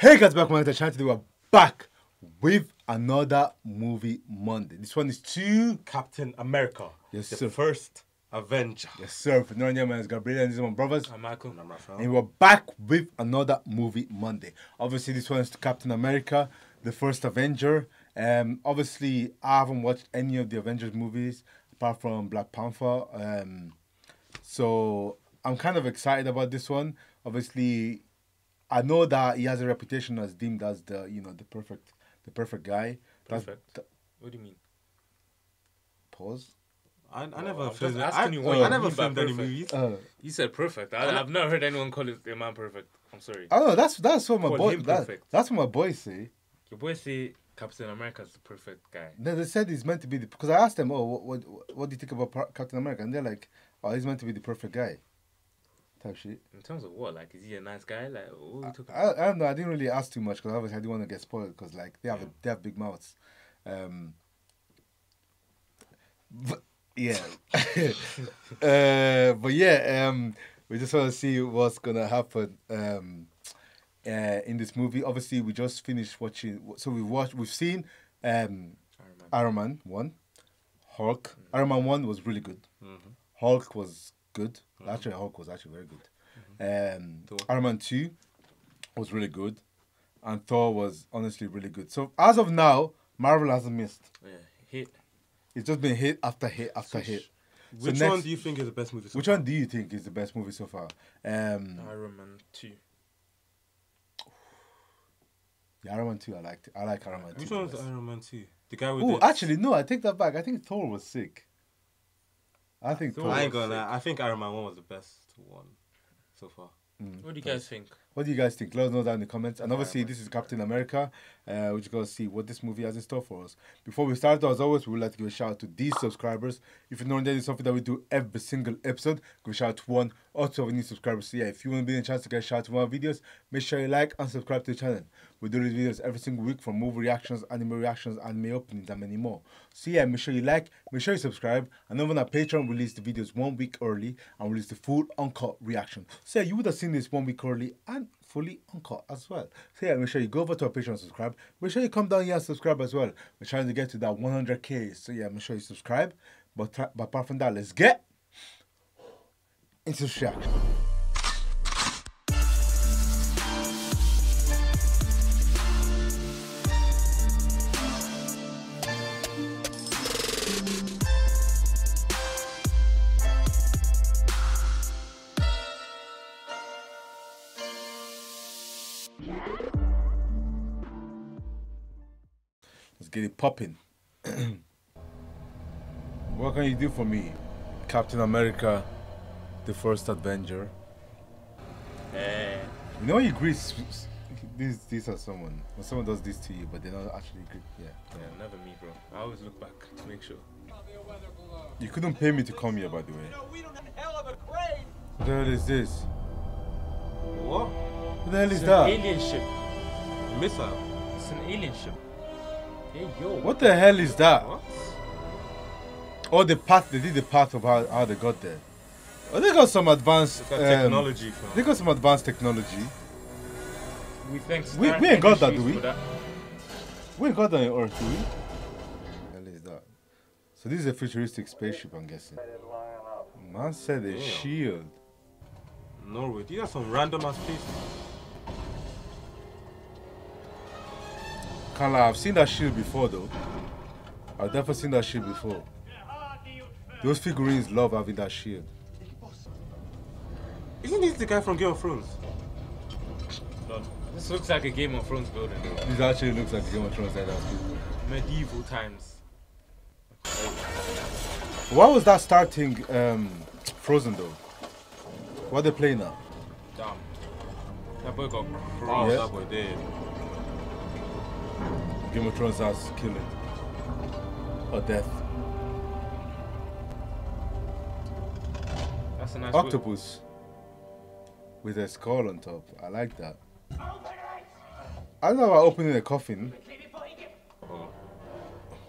Hey guys, welcome back to the channel. Today we're back with another Movie Monday. This one is to Captain America. Yes, the first Avenger. Yes, sir. For now, my name is Gabriel and this is my brothers. I'm Michael. And I'm Raphael. And we're back with another Movie Monday. Obviously, this one is to Captain America, the first Avenger. Obviously, I haven't watched any of the Avengers movies apart from Black Panther. So I'm kind of excited about this one. Obviously, I know that he has a reputation as deemed as the, you know, the perfect guy. Perfect. What do you mean? Pause. I never filmed any movies. You said perfect. I've not heard anyone call it the man perfect. I'm sorry. Oh, that's what my boys. That's what my boys say. Your boys say Captain America is the perfect guy. No, they said he's meant to be the. Because I asked them, oh, what do you think about Captain America? And they're like, oh, he's meant to be the perfect guy. Type shit. In terms of what, like, is he a nice guy? Like, what are you talking about? I don't know. I didn't really ask too much because obviously I didn't want to get spoiled because, like, they have big mouths. But yeah, but yeah, we just want to see what's gonna happen in this movie. Obviously, we just finished watching. So we've seen Iron Man 1, Hulk. Mm-hmm. Iron Man 1 was really good. Mm-hmm. Hulk was good. Mm-hmm. Actually, Hulk was actually very good. Mm-hmm. Iron Man 2 was really good, and Thor was honestly really good. So as of now, Marvel hasn't missed. Yeah, hit. It's just been hit after hit after hit. So which one do you think is the best movie? So which one do you think is the best movie so far? Iron Man 2. Yeah, Iron Man 2. I liked it. I like Iron Man 2. Which one was Iron Man 2? The guy with. Oh, actually, no. I take that back. I think Thor was sick. I think Iron Man 1 was the best one so far. Mm. What do you guys think? What do you guys think? Let us know down in the comments. And obviously, this is Captain America. We're just going to see what this movie has in store for us. Before we start, as always, we would like to give a shout out to these subscribers. If you're not there, it's something that we do every single episode. Give a shout out to one or two of new subscribers. So yeah, if you want to be a chance to get a shout out to one of our videos, make sure you like and subscribe to the channel. We do these videos every single week, from movie reactions, anime openings, and many more. So yeah, make sure you like, make sure you subscribe. And over on our Patreon, we release the videos 1 week early and release the full uncut reaction. So yeah, you would have seen this 1 week early and fully uncut as well. So yeah, make sure you go over to our Patreon and subscribe. Make sure you come down here and subscribe as well. We're trying to get to that 100K. So yeah, make sure you subscribe. But apart from that, let's get into the reaction. Get it popping. What can you do for me, Captain America, the first Avenger? You know you greet this or someone. When someone does this to you, but they don't actually greet. Yeah, never me, bro. I always look back to make sure. You couldn't pay me to come here, by the way. What the hell is this? What? What the hell is that? It's an alien ship. Missile. It's an alien ship. Hey, yo. What the hell is that? What? Oh, the path. They did the path of how they got there. Oh, they got some advanced technology. They got some advanced technology. We think we ain't got that, do we? We ain't got that on Earth, do we? What the hell is that? So this is a futuristic spaceship, I'm guessing. Man said a shield. Norway. These are some random ass places. Can't lie, I've seen that shield before though. I've definitely seen that shield before. Those figurines love having that shield. Isn't this the guy from Game of Thrones? Lord, this looks like a Game of Thrones building. This actually looks like a Game of Thrones building. Medieval times. Why was that starting Frozen though? What are they playing now? Damn. That boy got frozen. That boy dead. Game of Thrones has killing or death. That's a nice octopus with a skull on top. I like that. I know about opening a coffin. Oh.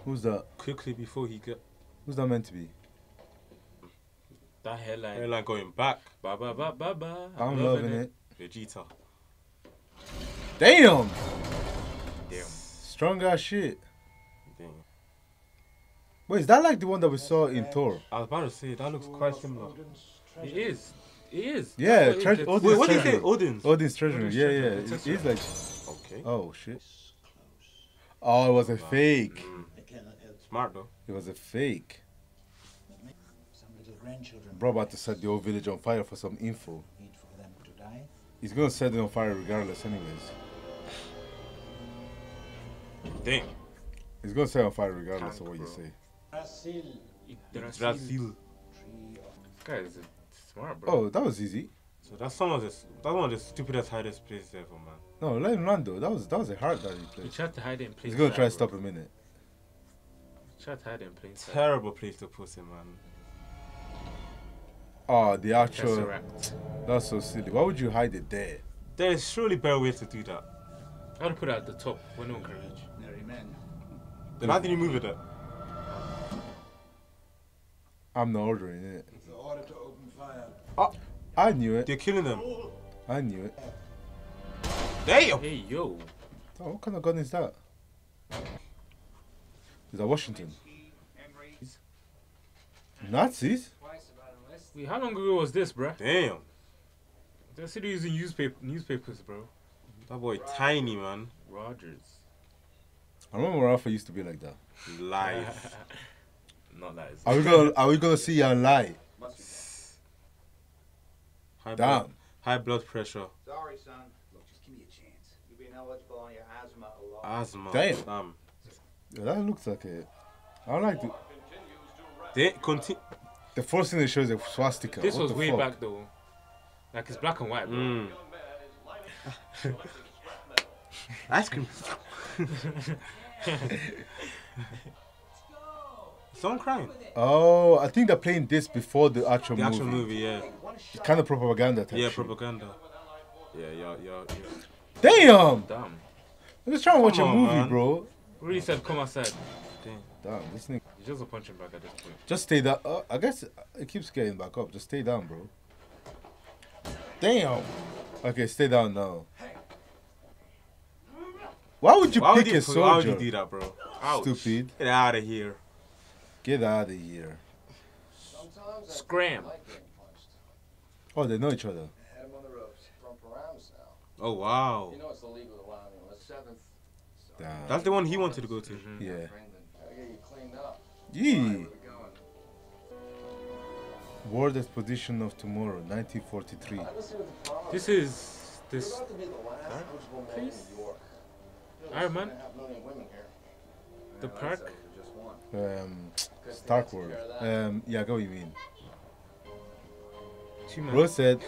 Who's that? Quickly before he get. Who's that meant to be? That hairline. Hairline going back. Ba ba ba ba ba. I'm loving it. Vegeta. Damn! Damn. Strong as shit. Damn. Wait, is that like the one that we saw in Thor? I was about to say, that looks quite similar. It is. It is. Yeah, Odin's Wait, what did you say? Odin's? Odin's treasure. Yeah, yeah. It is like... Okay. Oh, shit. Oh, it was a fake. Smart, though. It was a fake. Bro, about to set the whole village on fire for some info. He's gonna set it on fire regardless, anyways. Damn. He's gonna set it on fire regardless of what you say. Brazil. This guy is smart, bro. Oh, that was easy. So that's one of the stupidest hardest plays ever, man. No, let him run though. That was a hard that he played. He tried to hide it in place. He's gonna try to stop a minute. He tried to hide it in place. Terrible place to put him, man. Oh, the actual... Tesseract. That's so silly. Why would you hide it there? There is surely better ways to do that. I would put it at the top when no one can reach. Then how did you move it up? I'm not ordering it. It's the order to open fire. Oh, I knew it. They're killing them. I knew it. Damn! Hey, yo. Oh, what kind of gun is that? Is that Washington? Nazis? Wait, how long ago was this, bruh? Damn. They're still using newspapers, bro. That boy tiny, man. Rogers. I remember Raphael used to be like that. Life. Not that. Are we gonna see your lie? Damn. High blood pressure. Sorry, son. Look, just give me a chance. You'll be ineligible on your asthma alone. Asthma. Damn. Yeah, that looks like it. I don't like the... They continue... The first thing they show is a swastika. This was way back though. Like it's black and white, bro. Ice cream. Someone crying. Oh, I think they're playing this before the actual movie. The actual movie, yeah. It's kind of propaganda type. Yeah, propaganda. Yeah. Damn! I'm just trying to watch a movie, man. Bro. Really said, come outside. Damn, this thing. You're just a punching bag at this point. Just stay down. I guess it keeps getting back up. Just stay down, bro. Damn. Okay, stay down now. Why would you pick a soldier? Why would you do that, bro? Ouch. Stupid. Get out of here. Get out of here. Scram. Oh, they know each other. Oh, wow. You know it's illegal to lie on the 7th. Damn. That's the one he wanted to go to. Mm-hmm. Yeah. Yee. World Exposition of Tomorrow, 1943. This is this. Please. Iron Man. The park. Stark World. Yeah, I got what you mean. Bro said.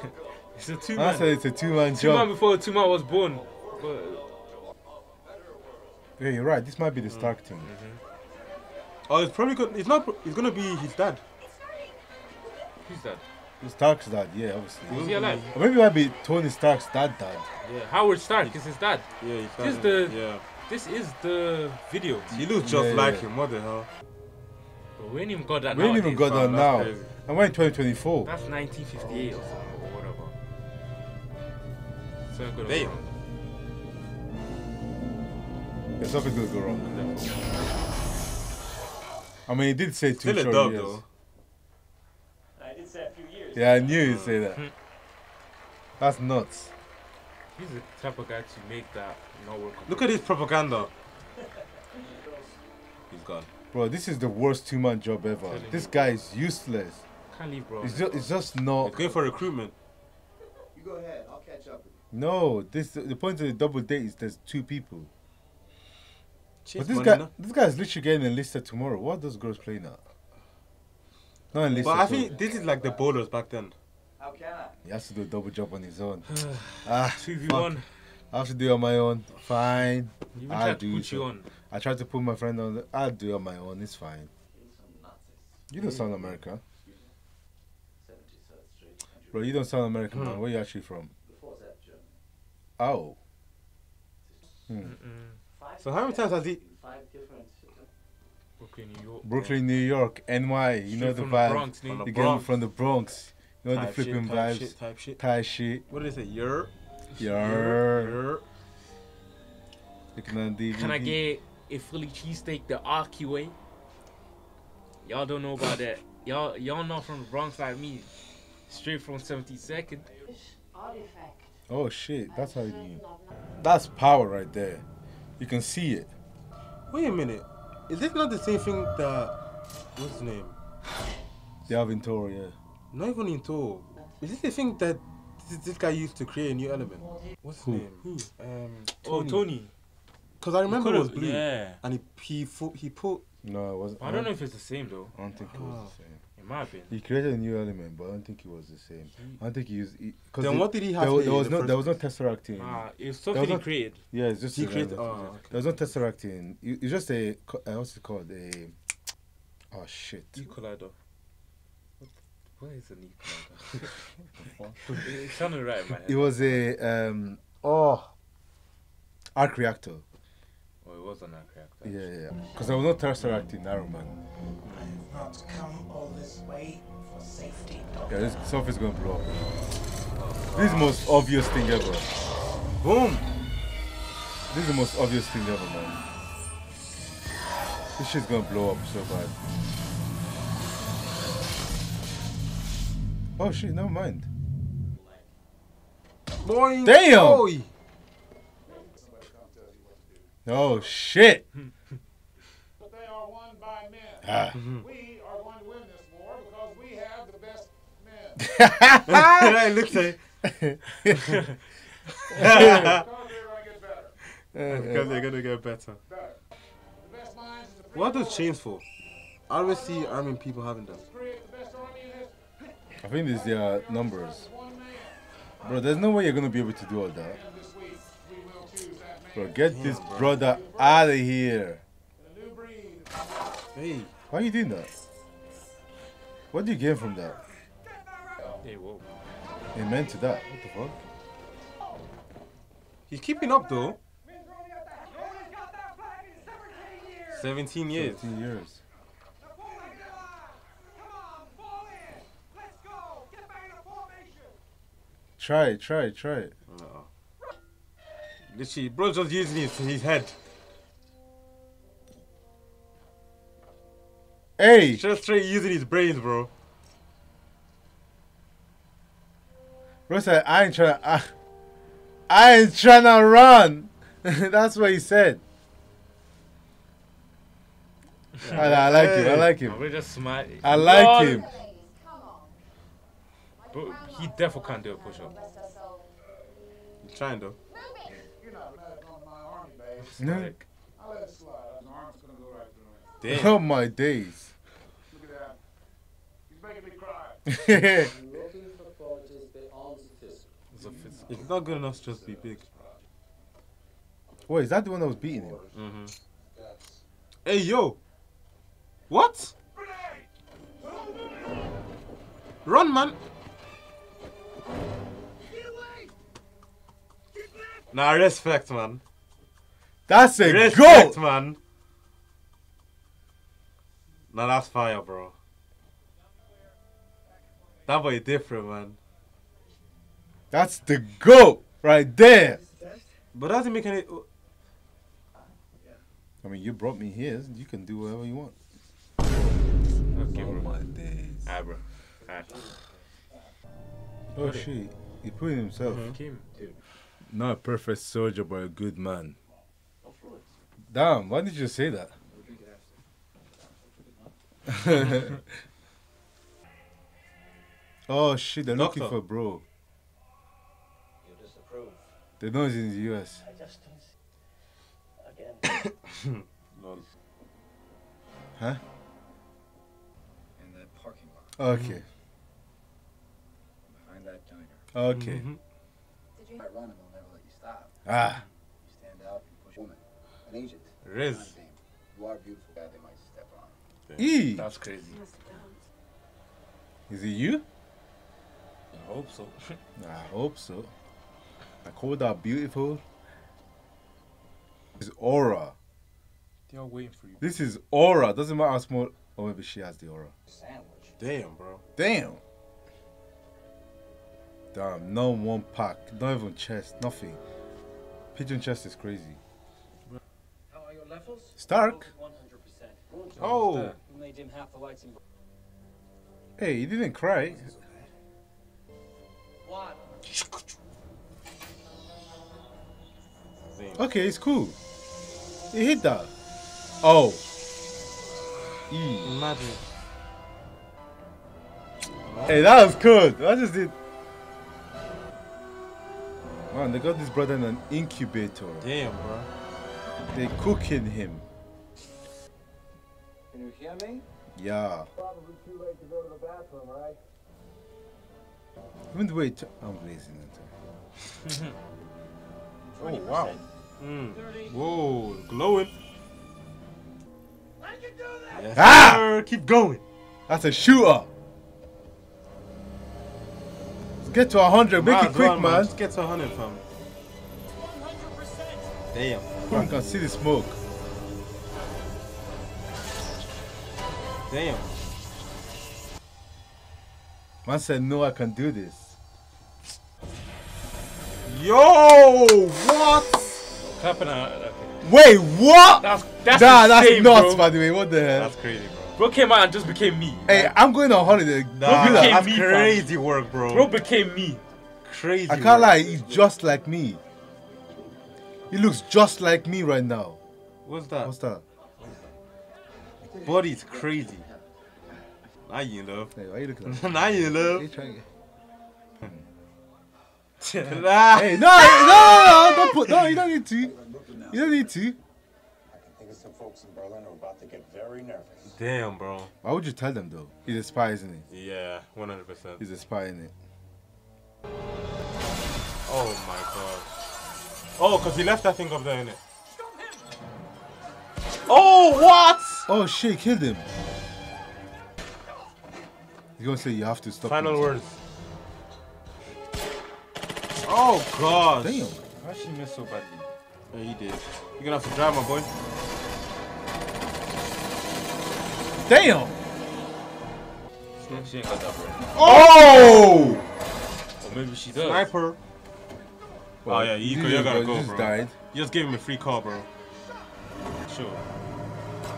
It's a two-man. I said it's a two-man job. Two-man before two-man was born. Yeah, you're right. This might be the Stark thing. Mm-hmm. Oh, it's probably good. It's not. It's gonna be his dad. Who's dad? It's Stark's dad. Yeah, obviously. Was he alive? Or maybe it might be Tony Stark's dad. Yeah, Howard Stark is his dad. Yeah, he's dad. This is the video. You look just like him. What the hell? But we ain't even got that. We ain't even got that now. And we're in 2024. That's 1958 or something or whatever. So good. Damn. There's something gonna go wrong. Definitely. I mean, he did say 2 short years. Still a dog, though. I did say a few years. Yeah, I knew he'd say that. That's nuts. He's the type of guy to make that not work. Look at his propaganda. He's gone. Bro, this is the worst two-man job ever. This guy is useless. Can't leave, bro. It's just not... He's going for recruitment. You go ahead. I'll catch up with you. No, the point of the double date is there's 2 people. But this guy is literally getting enlisted tomorrow. What does girls play now? Not enlisted. But I think this is like the bowlers back then. How can I? He has to do a double job on his own. 2v1. I have to do it on my own. Fine. I'll do it. I tried to put my friend on. I'll do it on my own. It's fine. You don't sound American. Bro, you don't sound American, man. Where are you actually from? Oh. So how many times has he... 5 different... Brooklyn, New York, NY, you know the vibe. You get from the Bronx. You know the flipping vibes. Type shit. What did they say? Yer. Can I get a Philly cheesesteak the Aki way? Y'all don't know about that. Y'all know from the Bronx like me. Straight from 72nd. Oh shit, that's how you do it. That's power right there. You can see it. Wait a minute. Is this not the same thing that... What's his name? Dalvin Thor, yeah. Not even in Thor. Is this the thing that this guy used to create a new element? What's his name? Who? Tony. Oh, Tony. Because I remember it was blue. Yeah. And he put... No, it wasn't. I don't know if it's the same though. I don't think it was the same. It might have been. He created a new element, but I don't think it was the same. I don't think he used. Then what did he have? There was no Tesseract in. It's something he created. Yeah, it's just he created. Okay. There was no Tesseract in. It's just a what's it called? A oh shit. Equalizer. What is an equalizer? It sounded right in my head. It was a arc reactor. Oh, it was an arc reactor. Yeah. Because there was no Tesseract in Iron Man. I have not come all this way for safety. Yeah, this stuff is going to blow up. This is the most obvious thing ever. Boom! This is the most obvious thing ever, man. This shit's going to blow up so bad. Oh shit, never mind. Boy, damn! Boy. Oh shit! But they are won by men. We are going to win this war because we have the best men. I looked at it. Because they're going to get better. Because they're going to get better. The best minds is the what are those chains for? I always see arming people having them. I think it's their numbers. Bro, there's no way you're going to be able to do all that. Bro, get this brother out of here. Hey, why are you doing that? What do you gain from that? Hey, whoa. Amen to that. What the fuck? He's keeping up though. 17 years. 17 years. Try it. Literally, bro's just using his head. Hey! Just straight using his brains, bro. Bro said, I ain't trying to run. That's what he said. Yeah. I like him. We're just smart. I like him. But he definitely can't do a push-up. He's trying though. No. Oh my days. Look at that. He's making me cry. It's not good enough to just be big. Wait, is that the one that was beating him? Mm-hmm. Hey, yo. What? Run, man. Nah, respect, man. That's a respect, goal, man. Nah, that's fire, bro. That boy different, man. That's the goal right there. But that doesn't make any. I mean, you brought me here. You can do whatever you want. Okay, bro. Oh my days. Alright, bro. Alright. Oh shit! He put it himself. Mm-hmm. Not a perfect soldier, but a good man. Damn, why did you say that? Oh shit, they're looking for bro. They know he's in the US. I just don't see. Again. Lol. Huh? In the parking lot. Okay. Behind that diner. Okay. Mm-hmm. Did you run? They'll never let you stop. Ah. You stand out and push a woman. An agent. Riz. You are a beautiful guy, they might step on. E. That's crazy. Is it you? I hope so. I call that beautiful. It's aura. They are waiting for you. This is aura. Doesn't matter how small. Oh, maybe she has the aura. Sandwich. Damn, bro. Damn, no one pack. Not even chest. Nothing. Pigeon chest is crazy. levels? Stark? 100%. Oh! Hey, he didn't cry. What? Okay, it's cool. It hit that. Oh. Imagine. Hey, that was good. I just did. Man, they got this brother in an incubator. Damn, bro. They cooking him. Can you hear me? Yeah. Probably too late to go to the bathroom, right? Even the way I'm blazing it. Oh wow. Whoa, glowing. I can do that. Yes, sir. Keep going. That's a shooter. Let's get to 100. Make it quick, man. Let's get to 100, fam. 100%. Damn. I can see the smoke. Damn. Man said, no, I can do this. Yo, what? What's happening? Wait, what? That's insane, nuts, bro. By the way. What the hell? That's crazy, bro. Bro came out and just became me. Hey, I'm going on holiday. That's me, crazy work, bro. Bro became me. Crazy. I can't lie, he's just like me. He looks just like me right now. What's that? What's that? Body's crazy. Now you in love. Hey, why are you looking at me? Now you in love. Are you trying to... Hey, no, don't put, no, you don't need to. You don't need to. I can think of some folks in Berlin who are about to get very nervous. Damn, bro. Why would you tell them though? He's a spy, isn't he? Yeah, 100%. He's a spy, isn't he? Oh my god. Oh, because he left that thing up there, innit? Stop him! Oh, what? Oh shit, killed him. He's gonna say you have to stop. Final words. Oh god. Damn. Why'd she miss so badly? Yeah, he did. You're gonna have to drive, my boy. Damn. She ain't got that break. Oh. Or maybe she does. Sniper. Well, oh yeah, you gotta go, bro. Died. You just gave him a free call, bro. Sure.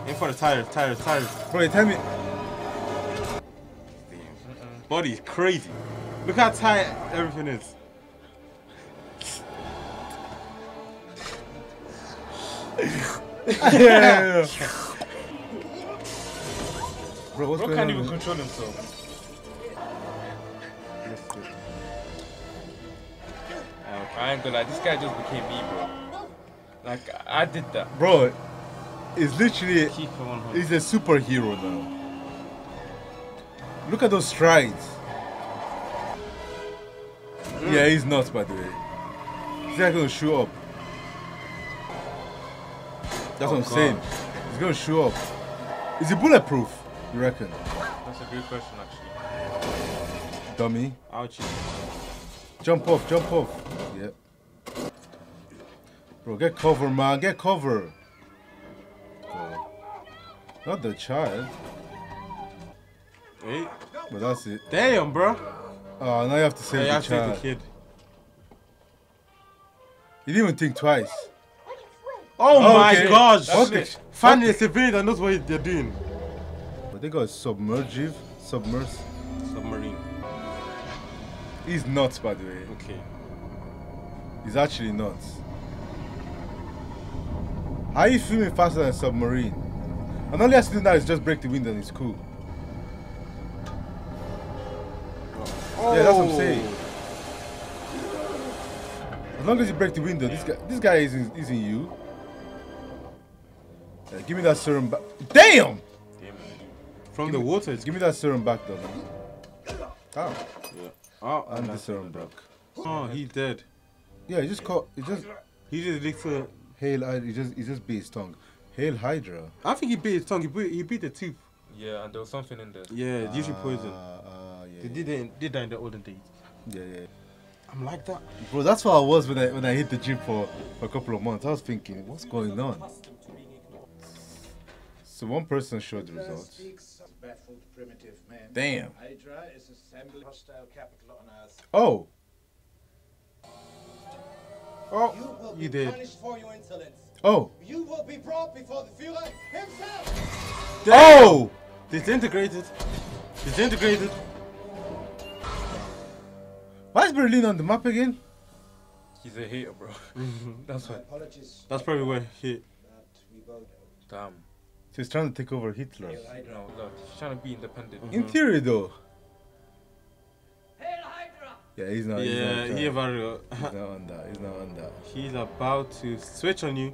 In for the tires. Bro, tell me. Body's crazy. Look how tight everything is. Yeah. Bro, what's going on? Bro can't even control himself. I ain't gonna lie, this guy just became me, bro. Like, I did that. Bro, it's literally, he's a superhero now. Look at those strides. Yeah, he's nuts, by the way. He's not gonna shoot up. That's what I'm saying. He's gonna shoot up. Is he bulletproof, you reckon? That's a good question, actually. Dummy. Ouchie. Jump off. Yep. Yeah. Bro, get cover, man. Get cover. Oh. Not the child. Hey. But that's it. Damn, bro. Oh, now you have to save the child. Save the kid. You didn't even think twice. Oh my gosh! That's finally, a civilian that knows what they're doing. But they got a submarine. He's nuts, by the way. Okay. He's actually nuts. How are you filming faster than a submarine? And all he has to do now is just break the window and it's cool. Yeah, that's what I'm saying. As long as you break the window, this guy isn't you. Yeah, give me that serum back. Damn! From the water, it's... Give me that serum back, though. Man. Oh. Yeah. Oh, and the serum broke. Oh, he's dead. Yeah, he just caught... He just licked the... Hail, he just bit his tongue. Hail Hydra. I think he bit his tongue. He bit the tooth. Yeah, and there was something in there. Yeah, it's usually poison. They did that in the olden days. Yeah. I'm like that. Bro, that's what I was when I hit the gym for a couple of months. I was thinking, what's going on? So one person showed the results. Damn. Oh. Oh, you will be punished for your insolence. Oh. You will be brought before the Fuhrer himself. Damn. Oh! Disintegrated. Disintegrated. Why is Berlin on the map again? He's a hater, bro. That's why. Apologies. That's probably why he... Damn. So he's trying to take over Hitler. No, look, he's trying to be independent. Mm-hmm. In theory, though. Yeah, he's not. Yeah, he's not on that. He's not on that. He's about to switch on you.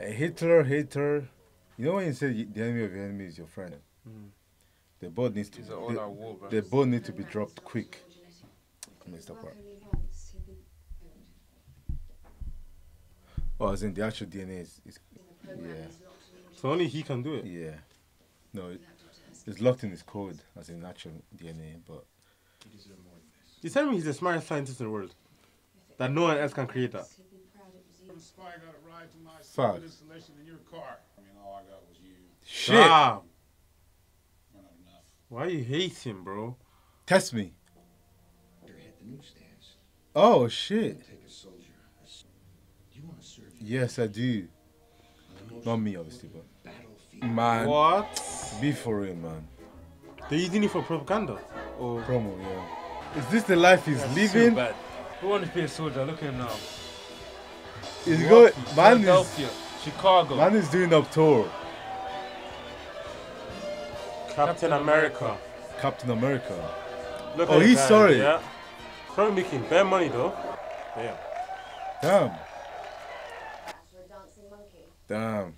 Hitler, hater. You know when you say the enemy of your enemy is your friend. Mm. The board needs to. The board need to be dropped quick. I missed that part. Oh, as in the actual DNA is yeah. So only he can do it. Yeah. No, it's locked in his code as in actual DNA, but. He's telling me he's the smartest scientist in the world. That no one else can create that. Fuck. Shit. Damn. Why you hate him, bro? Test me. Oh, shit. Yes, I do. Not me, obviously, but... Man. What? Be for real, man. They're using it for propaganda? Or promo, yeah. Is this the life he's living? So who wants to be a soldier? Look at him now. He's going. Man Philadelphia, is, Chicago. Man is doing up tour. Captain America. Captain America. Look at he's sorry. Yeah. Probably making bare money though. Damn. Damn. Damn.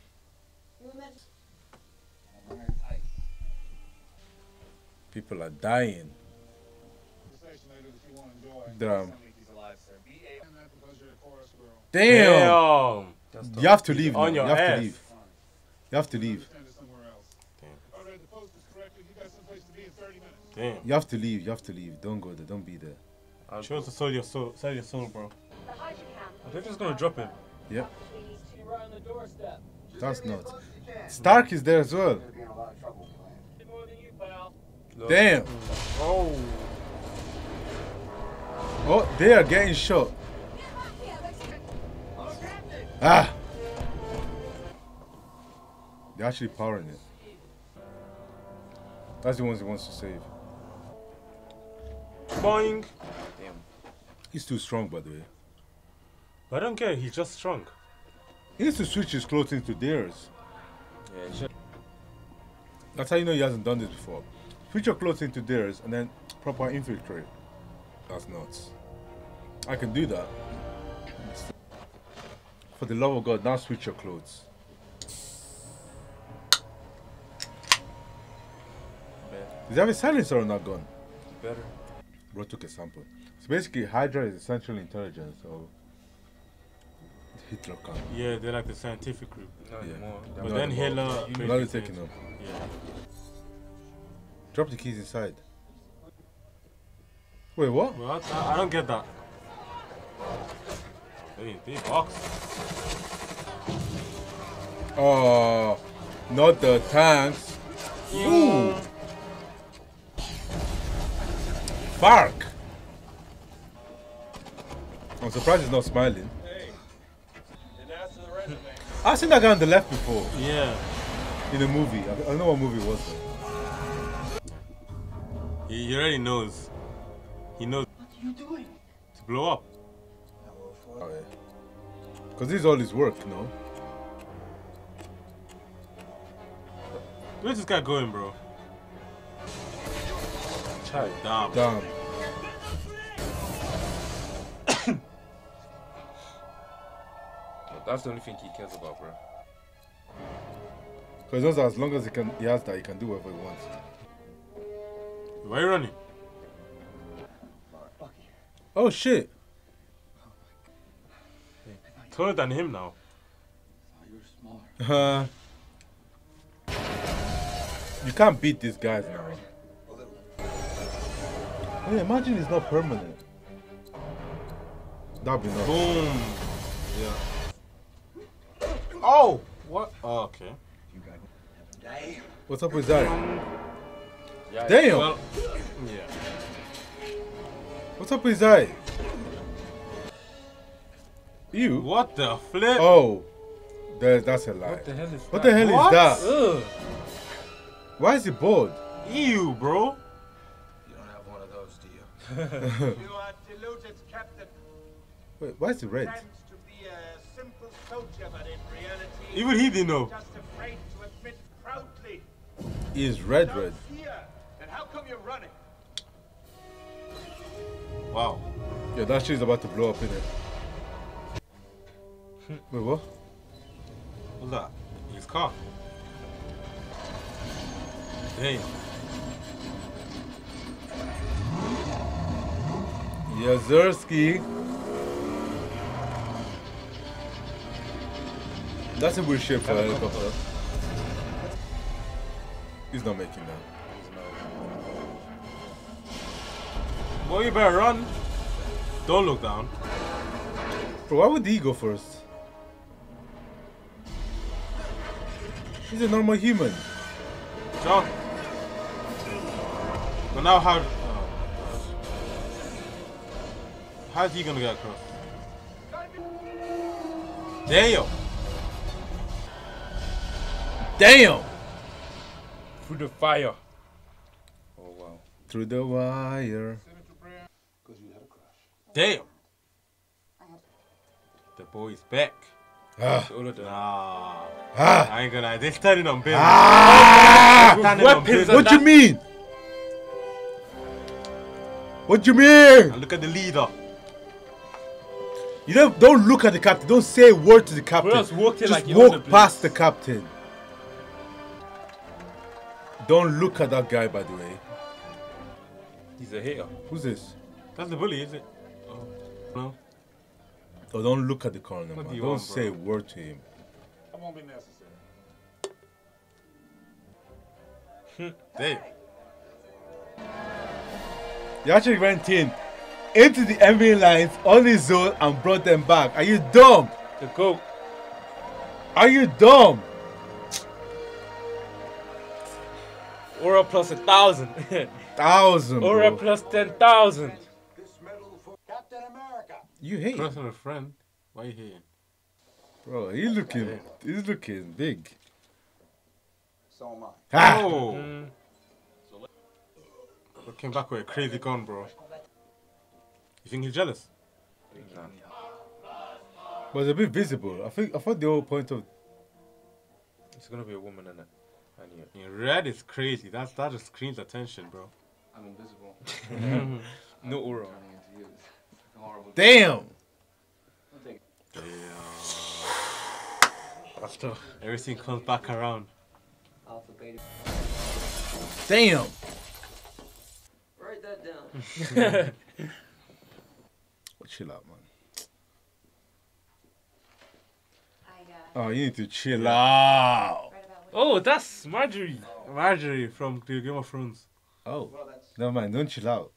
People are dying. Damn. Damn. You have to leave. Man. You have to leave. You have to leave. Damn. You have to leave. You have to leave. Don't go there. Don't be there. I chose to sell your soul. Sell your soul, bro. Are they just gonna drop him? Yep. That's not. Stark is there as well. Damn. Oh. Oh, they are getting shot. Ah! They're actually powering it. That's the ones he wants to save. Boing! Damn. He's too strong, by the way. I don't care, he's just strong. He needs to switch his clothing to theirs. Yeah, sure. That's how you know he hasn't done this before. Switch your clothing to theirs and then proper infiltrate. That's nuts. I can do that. For the love of God, now switch your clothes. Does he have a silencer on that gun? Better. Bro took a sample. So basically, Hydra is essential intelligence of Hitler camp. Yeah, they're like the scientific group. Not anymore. But then Hitler... Now they're taking them. Yeah. Drop the keys inside. Wait, what? What? I don't get that. They box. Oh, not the tanks. Yeah. Ooh. Bark. I'm surprised he's not smiling. Hey. I've seen that guy on the left before. Yeah. In a movie. I don't know what movie it was. Though. He already knows. He knows. What are you doing? To blow up. Oh, yeah. Because this is all his work, no? Where's this guy going, bro? Child, damn. Damn. That's the only thing he cares about, bro. Because as long as he has that, he can do whatever he wants. Why are you running? Oh, shit. Taller than him now. You can't beat these guys now. I mean, imagine it's not permanent. That'd be nice. Boom. Yeah. Oh. What? Oh, okay. What's up with that? Yeah, damn. Well, yeah. What's up with that? Ew. What the flip? Oh. That's a lie. What the hell is what that? The hell what? Is that? Ugh. Why is it bold? Ew, bro. You don't have one of those, do you? You are deluded, Captain. Wait, why is it red? To be a simple soldier, but in reality, even he didn't know. Just afraid to admit proudly. He is red, red. Then how come you're running? Wow. Yeah, that shit is about to blow up, isn't it? Wait, what? What's that? His car. Damn. Yazerski. That's a weird shape for a helicopter. He's not making that. Boy, you better run. Don't look down. Bro, why would he go first? He's a normal human. Jump. But now how... Oh, how's he gonna get across? Damn! Damn! Through the fire. Oh wow. Through the wire. Damn! The boy's back. I ain't gonna. They're standing on buildings. Weapons. What do you mean? What do you mean? Now look at the leader. You don't look at the captain. Don't say a word to the captain. Just walk past the captain. Don't look at that guy, by the way. He's a hater. Who's this? That's the bully, is it? Oh, no. Oh, don't look at the corner, man. Don't say a word to him. That won't be necessary. Damn. He actually went in into the enemy lines on his own and brought them back. Are you dumb? The goat. Are you dumb? Aura plus 1,000. 1,000. Aura plus 10,000. Captain America. You hate him. Personal friend. Why are you hating? Bro, he's looking big. So am I. Ah! Oh. Looking back with a crazy gun, bro. You think he's jealous? Nah. But it's a bit visible. I thought the whole point of it's gonna be a woman, isn't it? Yeah, red is crazy. That just screams attention, bro. I'm invisible. No aura. Damn! Damn. After everything comes back around. Damn! Write that down. Chill out, man. Oh, you need to chill out. Oh, that's Marjorie. Marjorie from the Game of Thrones. Oh, never mind. Don't chill out.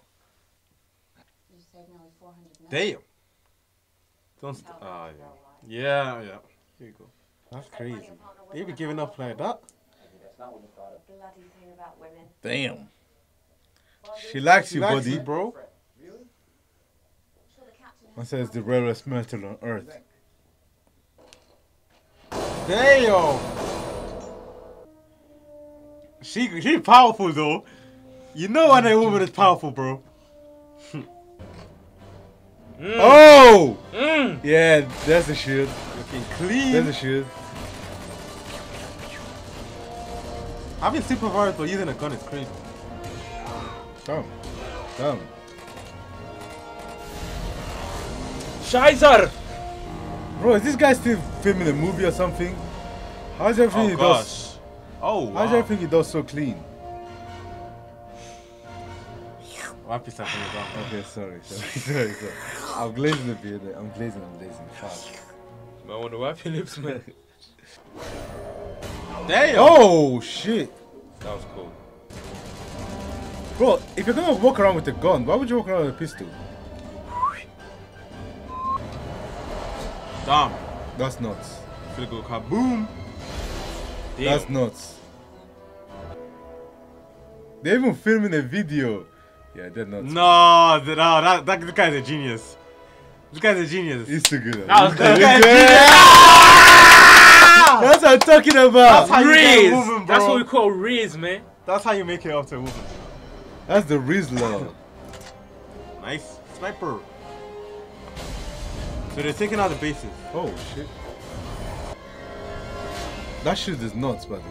Damn. Don't stop. Oh, yeah. Yeah, yeah. Here you go. That's crazy. They be giving up like that? Damn. She likes you, buddy. Bro. One says the rarest metal on earth. Damn. She's powerful, though. You know when a woman is powerful, bro. Mm. Oh! Mm. Yeah, there's the shield. Looking clean. There's the shield. Having superpowers for using a gun is crazy. Come. Scheißer! Bro, is this guy still filming a movie or something? How's everything he does? Oh, wow. How's everything he does so clean? Okay, sorry. I'm glazing a bit. I'm glazing. Fast. I want to wipe your lips, man. Damn! Oh, shit! That was cool. Bro, if you're gonna walk around with a gun, why would you walk around with a pistol? Damn. That's nuts. Feel go kaboom! Damn. That's nuts. They're even filming a video. Yeah, they're nuts. No, that guy's a genius. This guy's a genius. He's too good. That's what I'm talking about. That's how you get a woman, bro. That's what we call riz, man. That's how you make it up to a woman. That's the riz law. Nice sniper. So they're taking out the bases. Oh shit. That shit is nuts, by the way.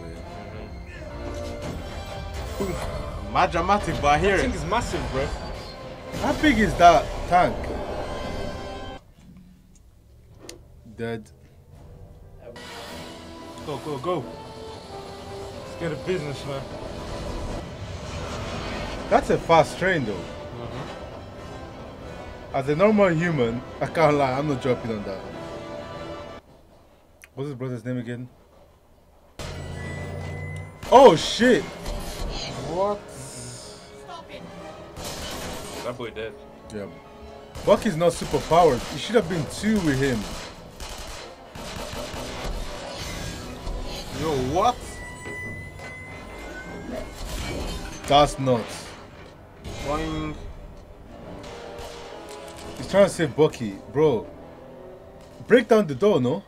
Mm-hmm. My dramatic, but I hear it. I think it's massive, bro. How big is that tank? Dead. Go, go, go. Let's get a business, man. That's a fast train, though. Mm-hmm. As a normal human, I can't lie, I'm not jumping on that. What's his brother's name again? Oh shit! What? Stop it. That boy dead. Yeah. Bucky's not super powered. It should have been two with him. Yo, what? That's nuts. Boing. He's trying to say Bucky, bro. Break down the door, no?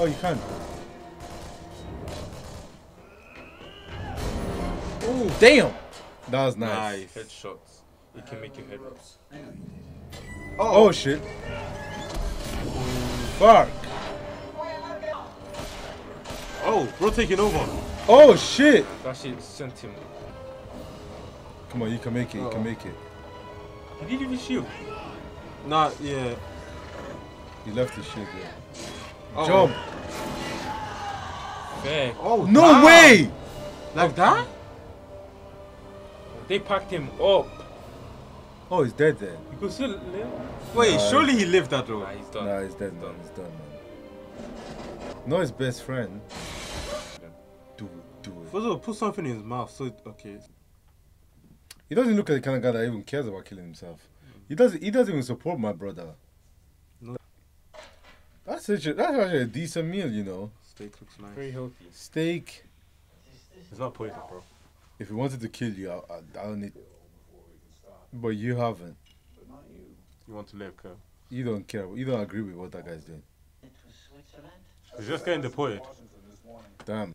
Oh, you can't. Ooh, damn! That was nice. Nice. Headshots. It can make you head ups. Oh, oh shit. Fuck. Oh, bro taking over. Oh shit! That shit sent him. Come on, you can make it, you can make it. Did he give his shield? Nah, yeah. He left his shield there. Oh. Jump! Okay. Oh, no way! Like that? They packed him up. Oh, he's dead then. He could still live. Wait, surely he lived that though. Nah, he's done. Nah, he's dead, man. He's done, man. Not his best friend. Do it, do it. First of all, put something in his mouth so it, okay. He doesn't look like the kind of guy that even cares about killing himself. He doesn't even support my brother. No. That's actually a decent meal, you know. Steak looks nice. Very healthy. Steak. It's not poison, bro. If he wanted to kill you, I don't need. But you haven't. But not you. You want to live, Kyle. You don't care. You don't agree with what that guy's doing. He's just getting deported. Damn.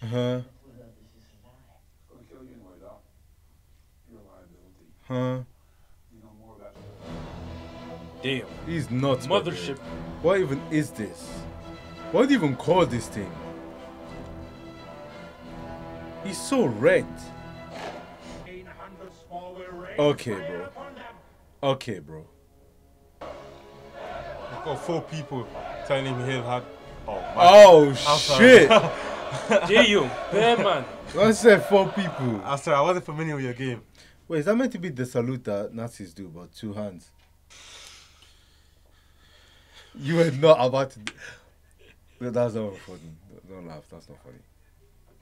Huh? Huh? Damn. He's nuts. Mothership. What even is this? What do you even call this thing? He's so red. Okay, bro. Okay, bro. I've got four people telling him he'll have. Oh, shit. J.U. Bear man. I said four people. I'm sorry, I wasn't familiar with your game. Wait, is that meant to be the salute that Nazis do, but two hands? You were not about to. That's not funny. Don't laugh, that's not funny.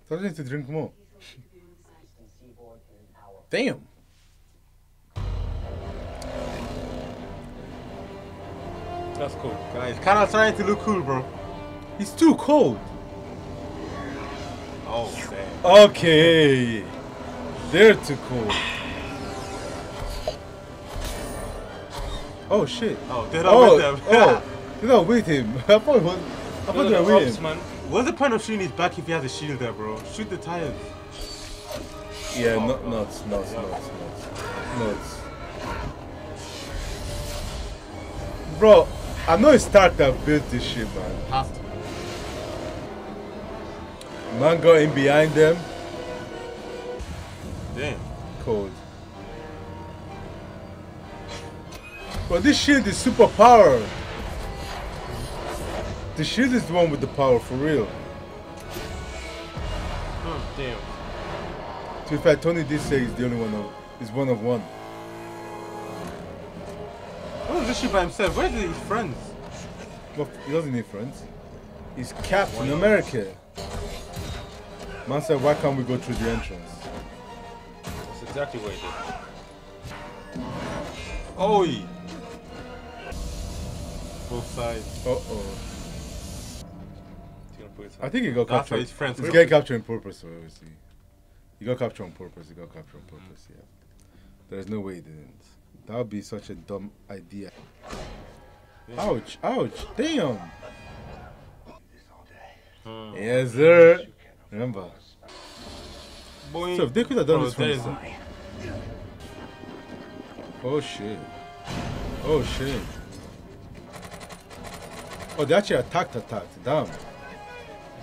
So I need to drink more. Damn. That's cool. Guys, kind of trying to look cool, bro. It's too cold. Oh, damn. Okay. They're too cold. Oh, shit. Oh, they're not with them. Oh, they're not with him. I thought they were with him. Man. What's the point of shooting his back if he has a shield there, bro? Shoot the tires. Yeah, oh, nuts. Bro, I know it's Stark that built this shit, man. Has to. Man got in behind them. Damn. Cold. But this shield is super powered. The shield is the one with the power, for real. Oh, damn. To be fair, Tony did say he's the only one of, he's one of one. What is this shit by himself? Where are his friends? Well, he doesn't need friends. He's Captain America. Man said, why can't we go through the entrance? That's exactly what he did. Oi! Both sides. Uh-oh. I think he got captured. His friends. He's getting captured on purpose, obviously. He got captured on purpose. Yeah. There's no way it didn't. That would be such a dumb idea. Ouch, ouch, damn. Yes, sir. Remember. Boy. So if they could have done this from inside. Oh shit. Oh shit. Oh, they actually attacked. Damn.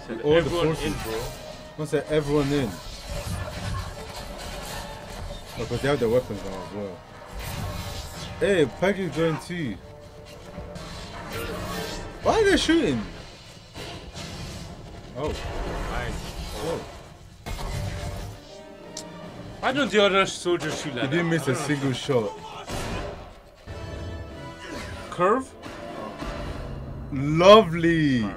Said all the forces. In, bro. One said everyone in. Oh, but they have their weapons now as well. Hey, Peggy's going too. Why are they shooting? Oh. Oh. Why don't the other soldiers shoot like that? They didn't miss a single shot. Curve? Lovely! Right.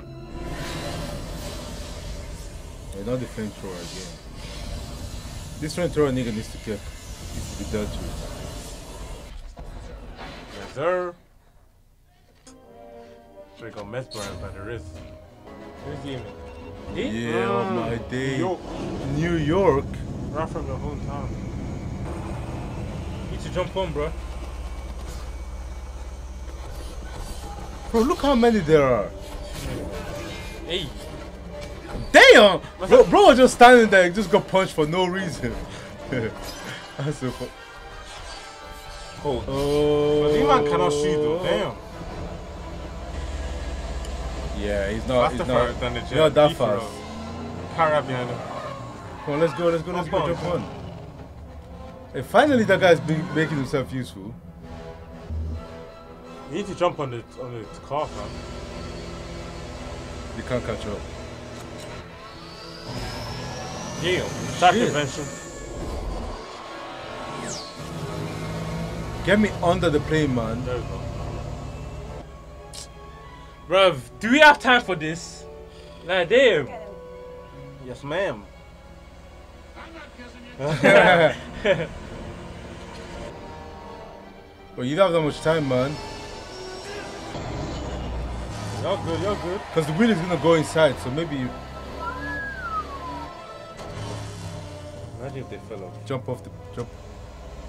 Yeah, not the flamethrower again. This flamethrower nigga needs to be dealt with. Yes, sir. They got meth burns by the wrist. Who's the image? Yeah, oh my day. New York? Right from the whole town. Need to jump on, bro. Bro, look how many there are. Hey. Damn! Bro was just standing there and just got punched for no reason. That's so cool. Oh. But the man cannot shoot though. Damn. Yeah, he's not that fast. Para behind him. Come on, let's go, jump on. Hey, finally that guy's making himself useful. You need to jump on the car, man. You can't catch up. Yeah, attack invention. Get me under the plane, man. There we go. Bruv, do we have time for this? Nah, damn. Yes, ma'am. Well, you don't have that much time, man. You're good, you're good. Because the wheel is gonna go inside, so maybe you. Imagine if they fell off. Jump off the. Jump.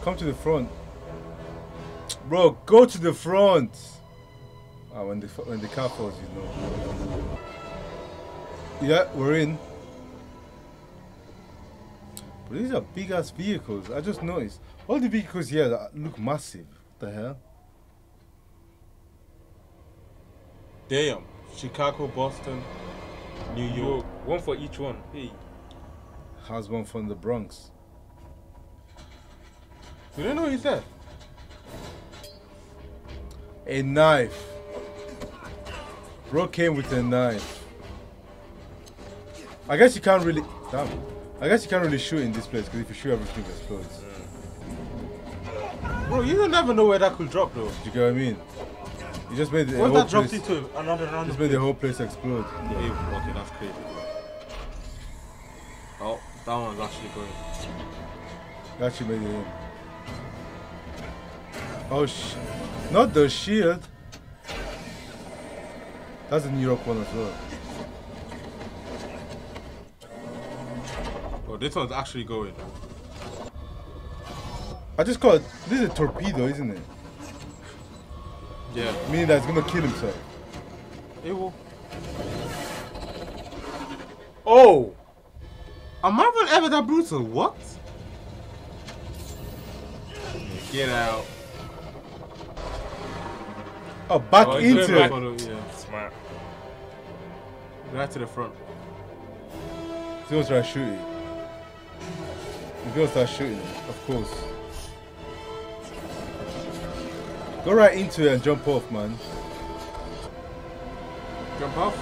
Come to the front. Bro, go to the front. Ah, when the car falls, you know. Yeah, we're in. But these are big ass vehicles. I just noticed all the vehicles here that look massive. What the hell? Damn, Chicago, Boston, New York. One for each one. Hey, how's one from the Bronx? You don't know he's there. A knife. Bro came with a knife. I guess you can't really. Damn. I guess you can't really shoot in this place because if you shoot, everything explodes. Bro, you don't ever know where that could drop, though. Do you get what I mean? You just made the whole place. Dropped into another round. Just made the whole place explode. Yeah, yeah. Okay, that's crazy, bro. Oh, that one's actually going. That actually made it in. Oh shit! Not the shield. That's the New York one as well. Oh, this one's actually going. I just caught. This is a torpedo, isn't it? Yeah. Meaning that it's gonna kill himself. It will. Oh! A Marvel ever that brutal? What? Get out. Oh, back into it. Yeah, smart. Right to the front. He's gonna try to shoot it. He's gonna start shooting, of course. Go right into it and jump off, man. Jump off.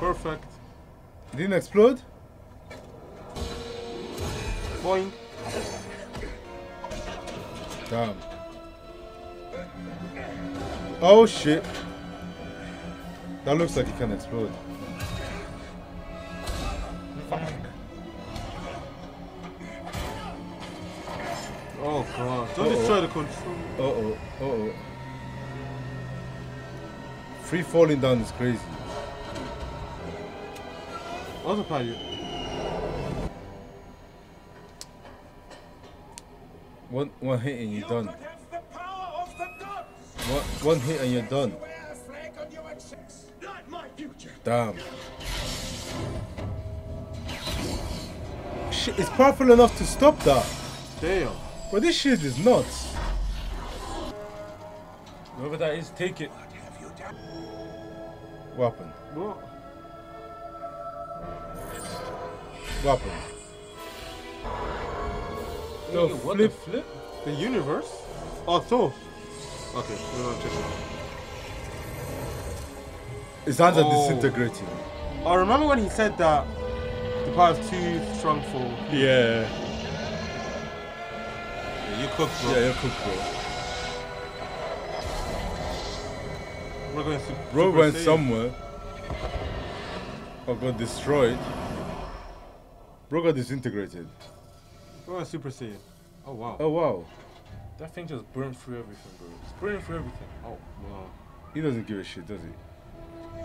Perfect. It didn't explode? Boing. Damn. Oh shit. That looks like it can explode. Fuck. Oh god, don't destroy the control. Free falling down is crazy. Autopilot. One hit and you're done. One hit and you're done. Damn. Shit, it's powerful enough to stop that. Damn. But this shield is nuts. Whoever that is, take it. What happened? What? What happened? No, hey, what flip, the flip? The universe? Oh, Thor. Okay, we're not checking. His hands are disintegrating. I remember when he said that the power is too strong for. Yeah. Yeah, you cooked, bro. Yeah, you cooked, bro. We're going to. Bro went somewhere. Or got destroyed. Bro got disintegrated. Oh, Super Saiyan. Oh, wow. Oh, wow. That thing just burned through everything, bro. It's burning through everything. Oh, wow. He doesn't give a shit, does he?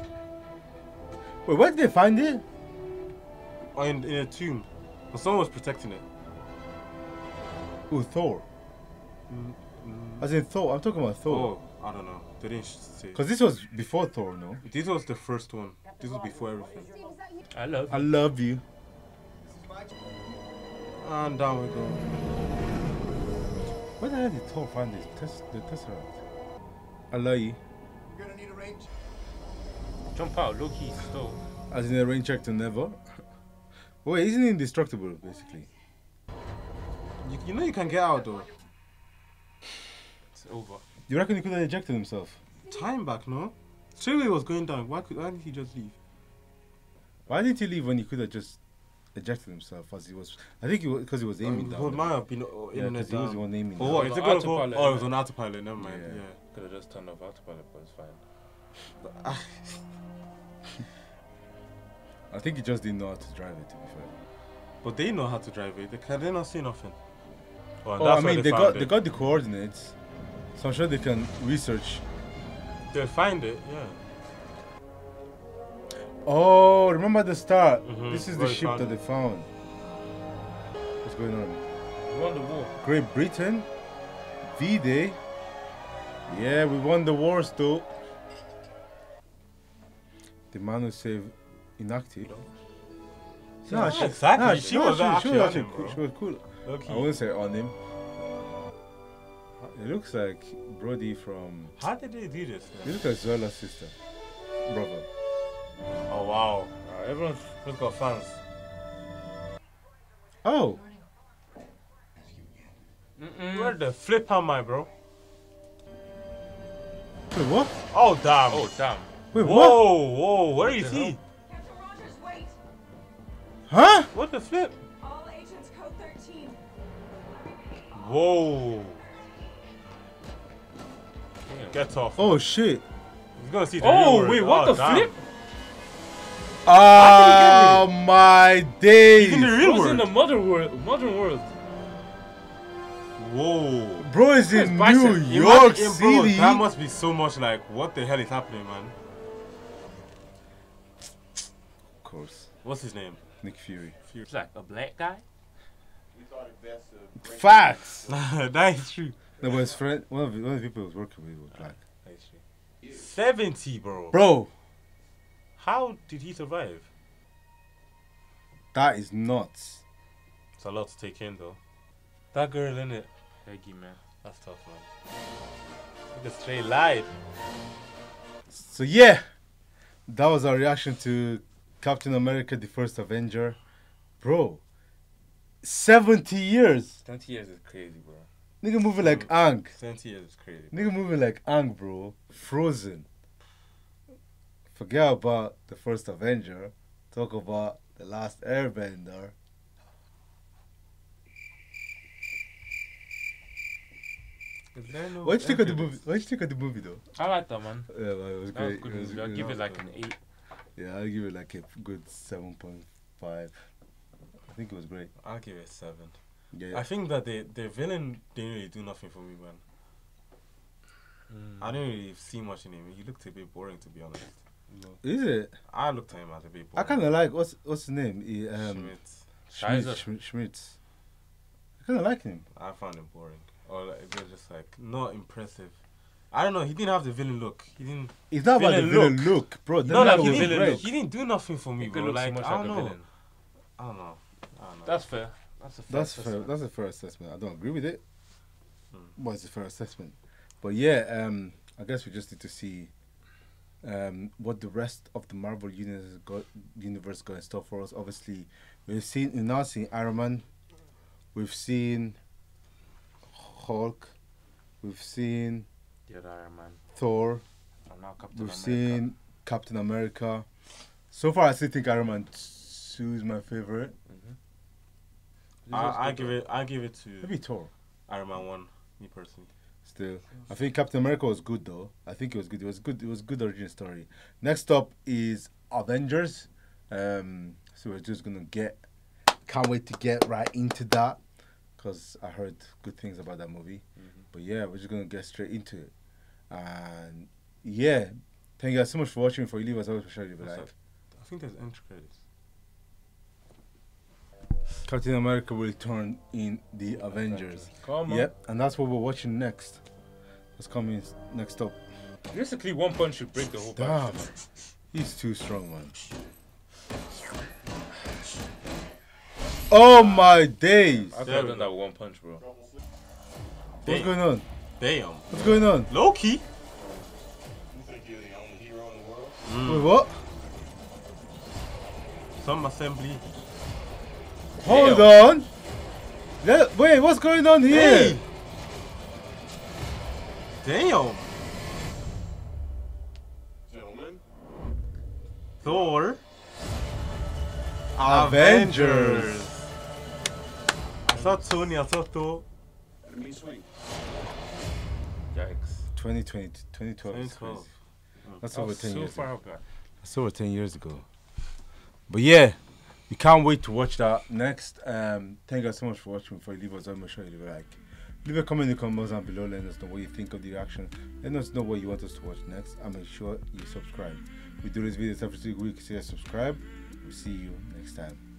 Wait, where did they find it? Oh, in a tomb. But someone was protecting it. Who, Thor? As in Thor. I'm talking about Thor. Oh, I don't know. They didn't say. Because this was before Thor, no? This was the first one. This was before everything. I love you. I love you. And down we go. Where the hell did Thor find this? The Tesseract? Alai. You're gonna need a range. Jump out, Loki stole. As in a range check to never? Wait, isn't he indestructible, basically? You know you can get out, though. It's over. You reckon he could have ejected himself? Time back, no? Surely he was going down. Why didn't he just leave? Why didn't he leave when he could have just ejected himself as he was? I think because he was aiming down. Well, might have been aiming down. He was the one aiming down. What? Is it gonna go? Oh, it was on autopilot. Never mind. Yeah. Could have just turned off autopilot, but it's fine. I think he just didn't know how to drive it, to be fair. But they know how to drive it. They not see nothing. Well, oh, I mean, they got the coordinates, so I'm sure they can research. They'll find it. Yeah. Oh, remember the start? This is the ship that they found. What's going on? We won the war. Great Britain. V-Day. Yeah, we won the wars though. The man who saved inactive. No, yeah, exactly. Nah, she was cool. Okay. I wouldn't say on him. It looks like Brody from. How did they do this? It looks like Zola's sister, brother. Oh wow, everyone's got fans. Oh! Where the flip am I, bro? Wait, what? Oh damn! Oh damn! Wait, what? Whoa, whoa! Where is he? Captain Rogers, wait! Huh? What the flip? All agents code 13. Whoa! Damn. Get off! Oh shit! He's gonna see the real wait, what the flip? Oh my days! He's in the real world. He's in the modern world. Whoa. Bro is in New York City. That must be so much like, what the hell is happening, man? Of course. What's his name? Nick Fury. He's like a black guy? Facts! That is true. No, but his friend, one of the people he was working with was black. That is true. 70, bro. Bro! How did he survive? That is nuts. It's a lot to take in, though. That girl in it, Peggy, man. That's tough, man. Look at straight light. So yeah, that was our reaction to Captain America: The First Avenger, bro. 70 years. 70 years is crazy, bro. Nigga moving like Ang. 70 years is crazy. Bro. Nigga moving like Ang, bro. Frozen. Forget about the first Avenger, talk about the last Airbender. No what do you think of the movie? What do you think of the movie though? I like that, man. Yeah, man, it was great. That was good. I'll give it like an 8. Yeah, I'll give it like a good 7.5. I think it was great. I'll give it 7. Yeah. I think that the villain didn't really do nothing for me, man. I didn't really see much in him. He looked a bit boring, to be honest. No. Is it? I looked at him as a bit boring. I kind of like what's his name? Schmitz. Schmitz. I don't like him. I found him boring. Or like, it was just like not impressive. I don't know. He didn't have the villain look. He didn't. It's not about the villain look, bro. No, like he didn't. Look. He didn't do nothing for me, bro. Like I don't know. That's fair. That's a fair. That's a fair assessment. I don't agree with it, but it's a fair assessment. But yeah, I guess we just need to see what the rest of the Marvel universe got in store for us. Obviously, we've now seen Iron Man. We've seen Hulk. We've seen the other Iron Man. Thor. And now we've seen Captain America. So far, I still think Iron Man 2 is my favorite. Mm-hmm. I give it to maybe Thor. Iron Man 1, me personally. Still, I think Captain America was good though. I think it was good. It was good. It was good origin story. Next up is Avengers. So we're just gonna can't wait to get right into that. Because I heard good things about that movie. Mm-hmm. But yeah, we're just going to get straight into it. And yeah, thank you guys so much for watching. Before you leave us, I was sure you'd be like, I think there's end credits. Captain America will turn in the Avengers. Come on. Yep, and that's what we're watching next. That's coming next up. Basically, one punch should break the whole bunch. He's too strong, man. Oh my days! I could have done that with one punch, bro. What's going on? Damn. What's going on? Loki? You think you're the only hero in the world? Wait, what? Some assembly. Hold on! Wait, what's going on here? Damn! Gentlemen? Thor? Avengers! I saw Thor. Enemy swing. Yikes. 2012. That's over 10 years ago. That's over 10 years ago. But yeah, we can't wait to watch that next. Thank you guys so much for watching. Before you leave us, I'm sure you like. Leave a comment in the comments down below. Let us know what you think of the reaction. Let us know what you want us to watch next. And make sure you subscribe. We do these videos every 2 weeks. So subscribe. We'll see you next time.